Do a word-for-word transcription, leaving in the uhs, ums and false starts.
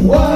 What?